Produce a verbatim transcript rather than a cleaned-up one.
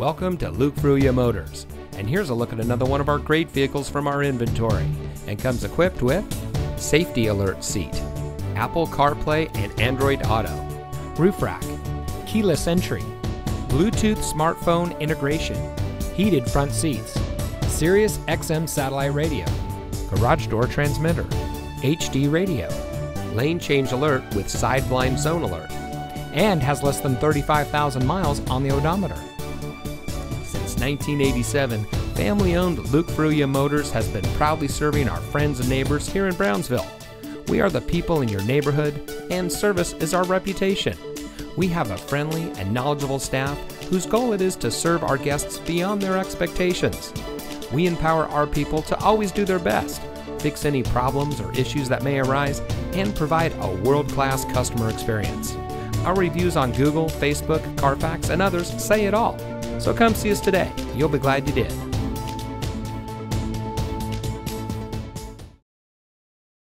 Welcome to Luke Fruia Motors, and here's a look at another one of our great vehicles from our inventory, and comes equipped with Safety Alert Seat, Apple CarPlay and Android Auto, roof rack, keyless entry, Bluetooth smartphone integration, heated front seats, Sirius X M satellite radio, garage door transmitter, H D radio, lane change alert with side blind zone alert, and has less than thirty-five thousand miles on the odometer. Since nineteen eighty-seven, family-owned Luke Fruia Motors has been proudly serving our friends and neighbors here in Brownsville. We are the people in your neighborhood, and service is our reputation. We have a friendly and knowledgeable staff whose goal it is to serve our guests beyond their expectations. We empower our people to always do their best, fix any problems or issues that may arise, and provide a world-class customer experience. Our reviews on Google, Facebook, Carfax, and others say it all. So come see us today. You'll be glad you did.